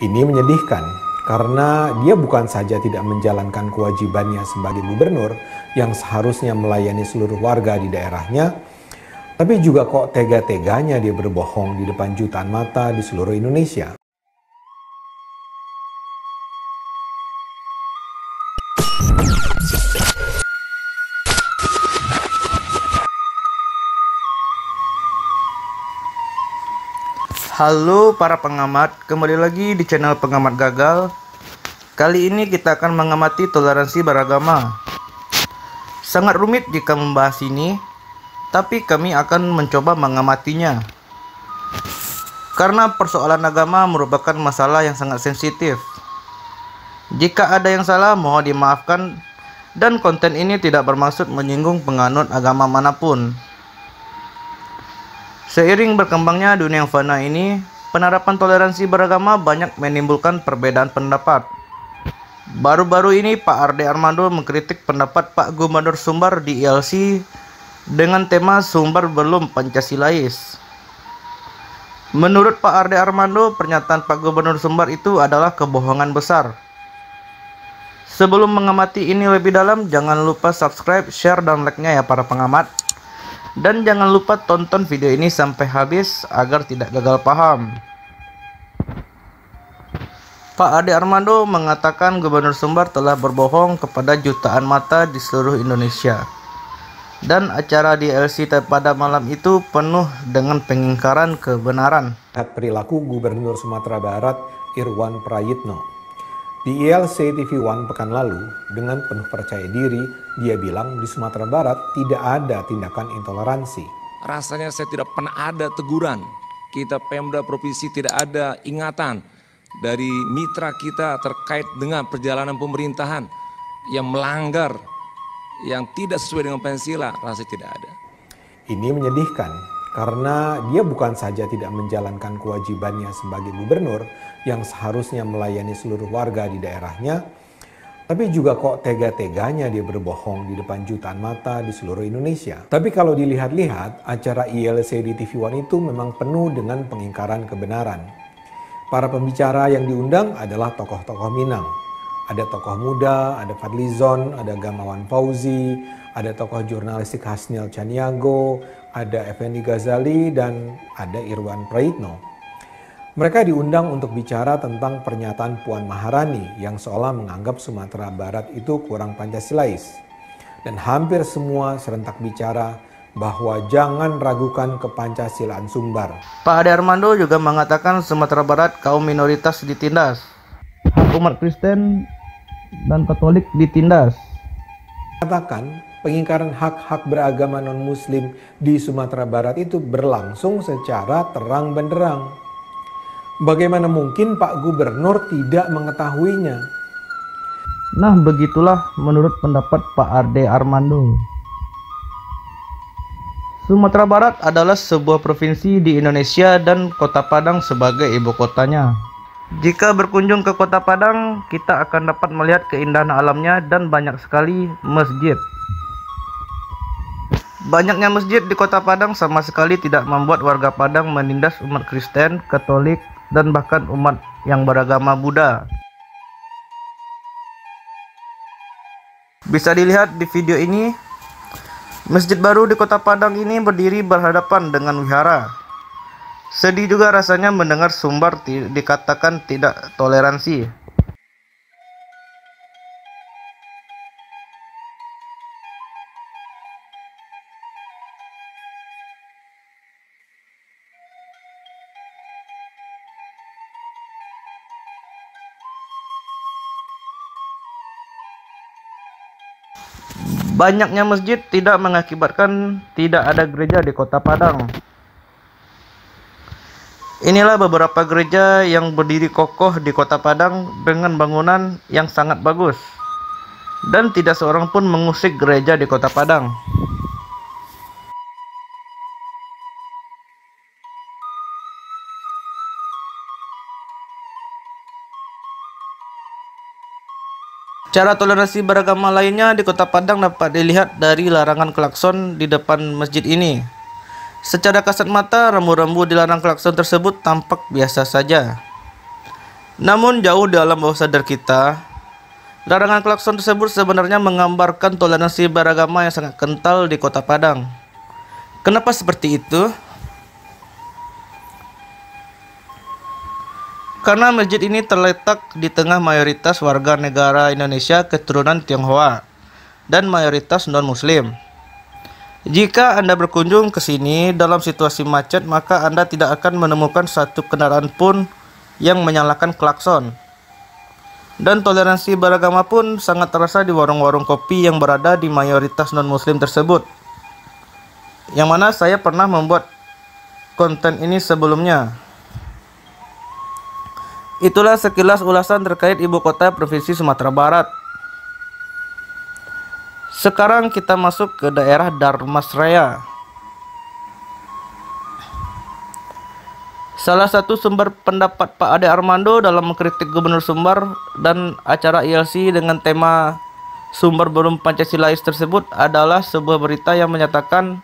Ini menyedihkan karena dia bukan saja tidak menjalankan kewajibannya sebagai gubernur yang seharusnya melayani seluruh warga di daerahnya, tapi juga kok tega-teganya dia berbohong di depan jutaan mata di seluruh Indonesia. Halo para pengamat, kembali lagi di channel Pengamat Gagal. Kali ini kita akan mengamati toleransi beragama. Sangat rumit jika membahas ini, tapi kami akan mencoba mengamatinya. Karena persoalan agama merupakan masalah yang sangat sensitif. Jika ada yang salah, mohon dimaafkan, dan konten ini tidak bermaksud menyinggung penganut agama manapun. Seiring berkembangnya dunia yang fana ini, penerapan toleransi beragama banyak menimbulkan perbedaan pendapat. Baru-baru ini Pak Ade Armando mengkritik pendapat Pak Gubernur Sumbar di ILC dengan tema Sumbar Belum Pancasilais. Menurut Pak Ade Armando, pernyataan Pak Gubernur Sumbar itu adalah kebohongan besar. Sebelum mengamati ini lebih dalam, jangan lupa subscribe, share, dan like-nya ya para pengamat. Dan jangan lupa tonton video ini sampai habis agar tidak gagal paham. Pak Ade Armando mengatakan Gubernur Sumbar telah berbohong kepada jutaan mata di seluruh Indonesia. Dan acara di LC pada malam itu penuh dengan pengingkaran kebenaran. Perilaku Gubernur Sumatera Barat Irwan Prayitno di ILC TV One pekan lalu, dengan penuh percaya diri, dia bilang di Sumatera Barat tidak ada tindakan intoleransi. Rasanya saya tidak pernah ada teguran. Kita Pemda Provinsi tidak ada ingatan dari mitra kita terkait dengan perjalanan pemerintahan yang melanggar, yang tidak sesuai dengan Pancasila, rasanya tidak ada. Ini menyedihkan. Karena dia bukan saja tidak menjalankan kewajibannya sebagai gubernur yang seharusnya melayani seluruh warga di daerahnya, tapi juga kok tega-teganya dia berbohong di depan jutaan mata di seluruh Indonesia. Tapi kalau dilihat-lihat, acara ILC di TV One itu memang penuh dengan pengingkaran kebenaran. Para pembicara yang diundang adalah tokoh-tokoh Minang. Ada tokoh muda, ada Fadlizon, ada Gamawan Fauzi, ada tokoh jurnalistik Hasnil Chaniago, ada Effendi Ghazali, dan ada Irwan Prayitno. Mereka diundang untuk bicara tentang pernyataan Puan Maharani yang seolah menganggap Sumatera Barat itu kurang Pancasilais. Dan hampir semua serentak bicara bahwa jangan ragukan kepancasilaan Sumbar. Pak Ade Armando juga mengatakan Sumatera Barat kaum minoritas ditindas. Umat Kristen dan Katolik ditindas. Katakan pengingkaran hak-hak beragama non-muslim di Sumatera Barat itu berlangsung secara terang benderang. Bagaimana mungkin Pak Gubernur tidak mengetahuinya? Nah, begitulah menurut pendapat Pak Ade Armando. Sumatera Barat adalah sebuah provinsi di Indonesia dan kota Padang sebagai ibu kotanya. Jika berkunjung ke kota Padang, kita akan dapat melihat keindahan alamnya dan banyak sekali masjid. Banyaknya masjid di kota Padang sama sekali tidak membuat warga Padang menindas umat Kristen, Katolik, dan bahkan umat yang beragama Buddha. Bisa dilihat di video ini, masjid baru di kota Padang ini berdiri berhadapan dengan wihara. Sedih juga rasanya mendengar Sumbar dikatakan tidak toleransi. Banyaknya masjid tidak mengakibatkan tidak ada gereja di kota Padang. Inilah beberapa gereja yang berdiri kokoh di kota Padang dengan bangunan yang sangat bagus. Dan tidak seorang pun mengusik gereja di kota Padang. Cara toleransi beragama lainnya di kota Padang dapat dilihat dari larangan klakson di depan masjid ini. Secara kasat mata, rambu-rambu dilarang klakson tersebut tampak biasa saja. Namun jauh dalam bawah sadar kita, larangan klakson tersebut sebenarnya menggambarkan toleransi beragama yang sangat kental di Kota Padang. Kenapa seperti itu? Karena masjid ini terletak di tengah mayoritas warga negara Indonesia keturunan Tionghoa dan mayoritas non-muslim. Jika Anda berkunjung ke sini dalam situasi macet, maka Anda tidak akan menemukan satu kendaraan pun yang menyalakan klakson. Dan toleransi beragama pun sangat terasa di warung-warung kopi yang berada di mayoritas non-muslim tersebut, yang mana saya pernah membuat konten ini sebelumnya. Itulah sekilas ulasan terkait ibu kota provinsi Sumatera Barat. Sekarang kita masuk ke daerah Dharmasraya. Salah satu sumber pendapat Pak Ade Armando dalam mengkritik Gubernur Sumbar dan acara ILC dengan tema Sumbar Belum Pancasilais tersebut adalah sebuah berita yang menyatakan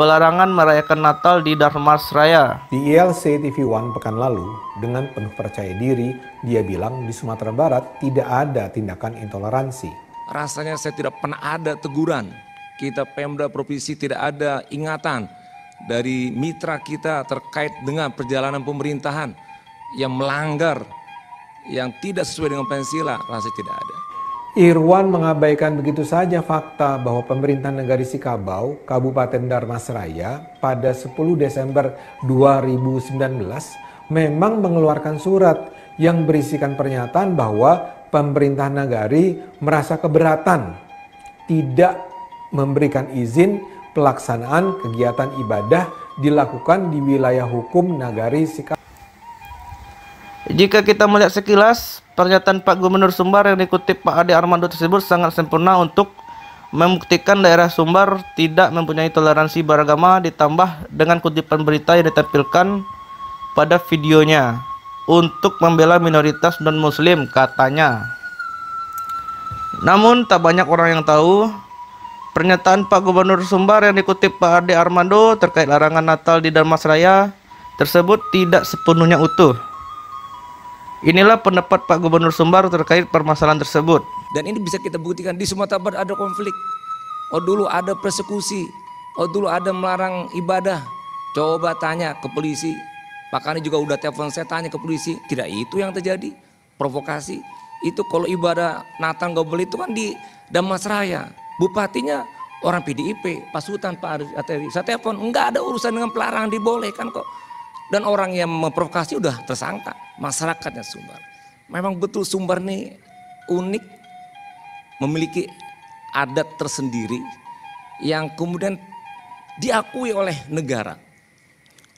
pelarangan merayakan Natal di Dharmasraya. Di ILC TV One pekan lalu, dengan penuh percaya diri, dia bilang di Sumatera Barat tidak ada tindakan intoleransi. Rasanya saya tidak pernah ada teguran. Kita Pemda Provinsi tidak ada ingatan dari mitra kita terkait dengan perjalanan pemerintahan yang melanggar, yang tidak sesuai dengan Pancasila, rasanya tidak ada. Irwan mengabaikan begitu saja fakta bahwa pemerintah Nagari Sikabau, Kabupaten Dharmasraya pada 10 Desember 2019 memang mengeluarkan surat yang berisikan pernyataan bahwa pemerintah Nagari merasa keberatan tidak memberikan izin pelaksanaan kegiatan ibadah dilakukan di wilayah hukum Nagari Sikabau. Jika kita melihat sekilas, pernyataan Pak Gubernur Sumbar yang dikutip Pak Ade Armando tersebut sangat sempurna untuk membuktikan daerah Sumbar tidak mempunyai toleransi beragama, ditambah dengan kutipan berita yang ditampilkan pada videonya untuk membela minoritas non-muslim katanya. Namun tak banyak orang yang tahu, pernyataan Pak Gubernur Sumbar yang dikutip Pak Ade Armando terkait larangan Natal di Dharmasraya tersebut tidak sepenuhnya utuh. Inilah pendapat Pak Gubernur Sumbar terkait permasalahan tersebut. Dan ini bisa kita buktikan di Sumatera Barat ada konflik. Oh dulu ada persekusi, oh dulu ada melarang ibadah. Coba tanya ke polisi. Makanya juga udah telepon saya tanya ke polisi. Tidak itu yang terjadi, provokasi. Itu kalau ibadah Natal nggak boleh itu kan di Dharmasraya. Bupatinya orang PDIP, Pasutan Pak Ateri. Saya telepon, enggak ada urusan dengan pelarangan, dibolehkan kok. Dan orang yang memprovokasi udah tersangka, masyarakatnya Sumbar. Memang betul Sumbar nih unik, memiliki adat tersendiri yang kemudian diakui oleh negara.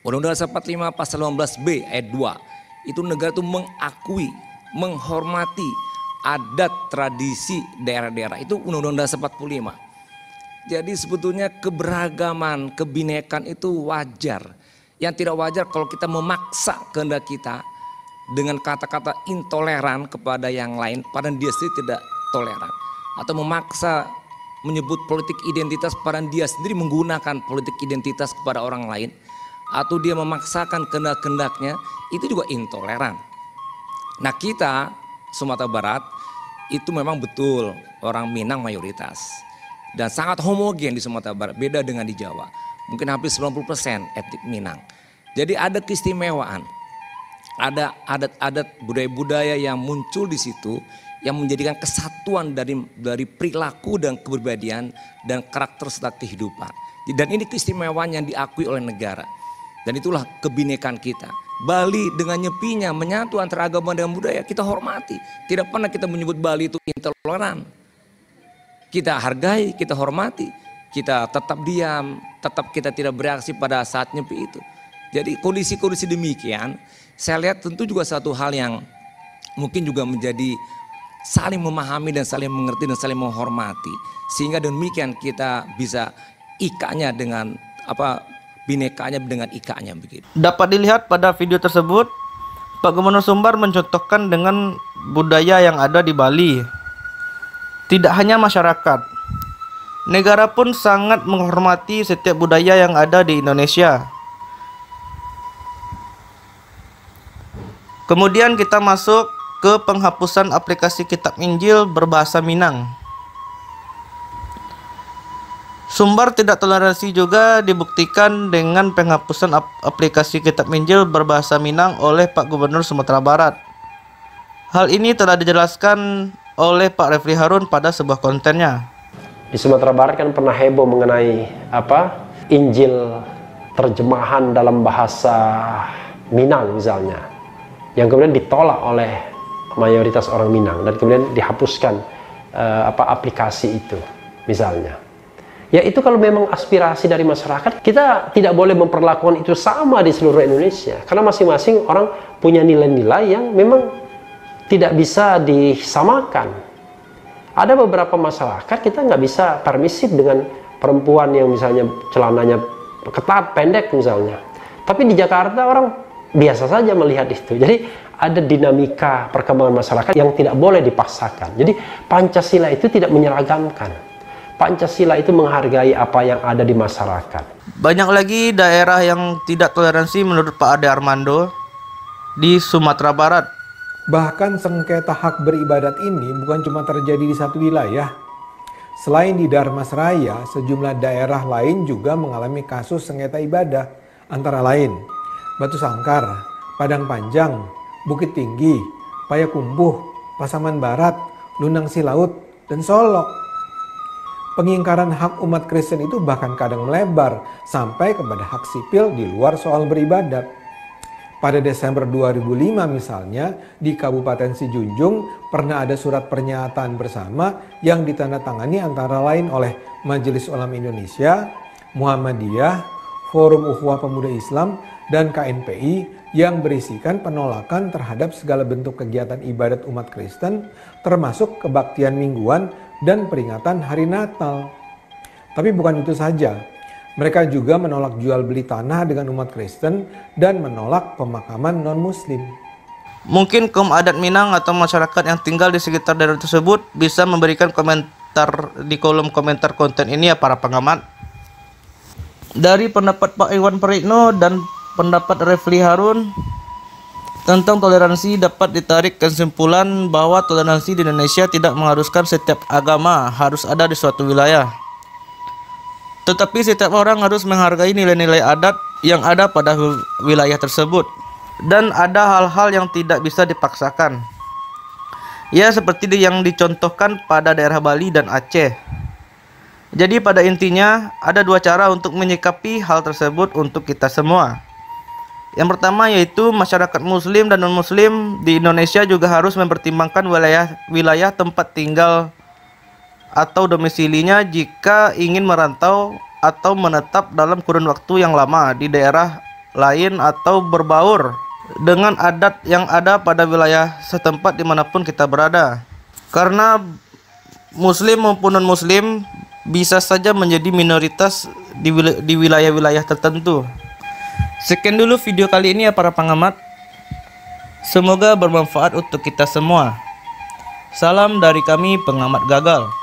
Undang-Undang Dasar 45 Pasal 18B ayat 2 itu negara itu mengakui, menghormati adat tradisi daerah-daerah. Itu Undang-Undang Dasar 45. Jadi sebetulnya keberagaman, kebinekaan itu wajar. Yang tidak wajar kalau kita memaksa kehendak kita dengan kata-kata intoleran kepada yang lain, padahal dia sendiri tidak toleran. Atau memaksa menyebut politik identitas, padahal dia sendiri menggunakan politik identitas kepada orang lain. Atau dia memaksakan kehendak-kehendaknya, itu juga intoleran. Nah kita Sumatera Barat itu memang betul orang Minang mayoritas dan sangat homogen di Sumatera Barat, beda dengan di Jawa, mungkin hampir 90% etnik Minang. Jadi ada keistimewaan, ada adat-adat budaya-budaya yang muncul di situ yang menjadikan kesatuan dari perilaku dan keberbedaan dan karakter serta kehidupan. Dan ini keistimewaan yang diakui oleh negara. Dan itulah kebinekaan kita. Bali dengan nyepinya menyatu antara agama dan budaya, kita hormati. Tidak pernah kita menyebut Bali itu intoleran. Kita hargai, kita hormati, kita tetap diam, tetap kita tidak bereaksi pada saat nyepi itu. Jadi kondisi-kondisi demikian, saya lihat tentu juga satu hal yang mungkin juga menjadi saling memahami dan saling mengerti dan saling menghormati. Sehingga demikian kita bisa ikanya dengan binekanya dengan ikanya begitu. Dapat dilihat pada video tersebut, Pak Gubernur Sumbar mencontohkan dengan budaya yang ada di Bali. Tidak hanya masyarakat, negara pun sangat menghormati setiap budaya yang ada di Indonesia. Kemudian kita masuk ke penghapusan aplikasi kitab Injil berbahasa Minang. Sumber tidak toleransi juga dibuktikan dengan penghapusan aplikasi kitab Injil berbahasa Minang oleh Pak Gubernur Sumatera Barat. Hal ini telah dijelaskan oleh Pak Refly Harun pada sebuah kontennya. Di Sumatera Barat kan pernah heboh mengenai Injil terjemahan dalam bahasa Minang misalnya, yang kemudian ditolak oleh mayoritas orang Minang dan kemudian dihapuskan aplikasi itu misalnya. Ya itu kalau memang aspirasi dari masyarakat, kita tidak boleh memperlakukan itu sama di seluruh Indonesia, karena masing-masing orang punya nilai-nilai yang memang tidak bisa disamakan. Ada beberapa masyarakat kita nggak bisa permisif dengan perempuan yang misalnya celananya ketat, pendek misalnya. Tapi di Jakarta orang biasa saja melihat itu. Jadi ada dinamika perkembangan masyarakat yang tidak boleh dipaksakan. Jadi Pancasila itu tidak menyeragamkan. Pancasila itu menghargai apa yang ada di masyarakat. Banyak lagi daerah yang tidak toleransi menurut Pak Ade Armando di Sumatera Barat. Bahkan sengketa hak beribadat ini bukan cuma terjadi di satu wilayah. Selain di Dharmasraya, sejumlah daerah lain juga mengalami kasus sengketa ibadah, antara lain Batu Sangkar, Padang Panjang, Bukit Tinggi, Payakumbuh, Pasaman Barat, Lunang Silaut, dan Solok. Pengingkaran hak umat Kristen itu bahkan kadang melebar sampai kepada hak sipil di luar soal beribadat. Pada Desember 2005 misalnya, di Kabupaten Sijunjung pernah ada surat pernyataan bersama yang ditandatangani antara lain oleh Majelis Ulama Indonesia, Muhammadiyah, Forum Ukhuwah Pemuda Islam, dan KNPI yang berisikan penolakan terhadap segala bentuk kegiatan ibadat umat Kristen, termasuk kebaktian mingguan dan peringatan hari Natal. Tapi bukan itu saja, mereka juga menolak jual beli tanah dengan umat Kristen dan menolak pemakaman non-muslim. Mungkin kaum adat Minang atau masyarakat yang tinggal di sekitar daerah tersebut bisa memberikan komentar di kolom komentar konten ini ya para pengamat. Dari pendapat Pak Irwan Prayitno dan pendapat Refly Harun tentang toleransi dapat ditarik kesimpulan bahwa toleransi di Indonesia tidak mengharuskan setiap agama harus ada di suatu wilayah. Tetapi setiap orang harus menghargai nilai-nilai adat yang ada pada wilayah tersebut. Dan ada hal-hal yang tidak bisa dipaksakan. Ya seperti yang dicontohkan pada daerah Bali dan Aceh. Jadi pada intinya ada dua cara untuk menyikapi hal tersebut untuk kita semua. Yang pertama yaitu masyarakat muslim dan non-muslim di Indonesia juga harus mempertimbangkan wilayah tempat tinggal atau domisilinya jika ingin merantau atau menetap dalam kurun waktu yang lama di daerah lain atau berbaur dengan adat yang ada pada wilayah setempat dimanapun kita berada. Karena muslim maupun non-muslim bisa saja menjadi minoritas di wilayah-wilayah tertentu. Sekian dulu video kali ini ya para pengamat. Semoga bermanfaat untuk kita semua. Salam dari kami pengamat gagal.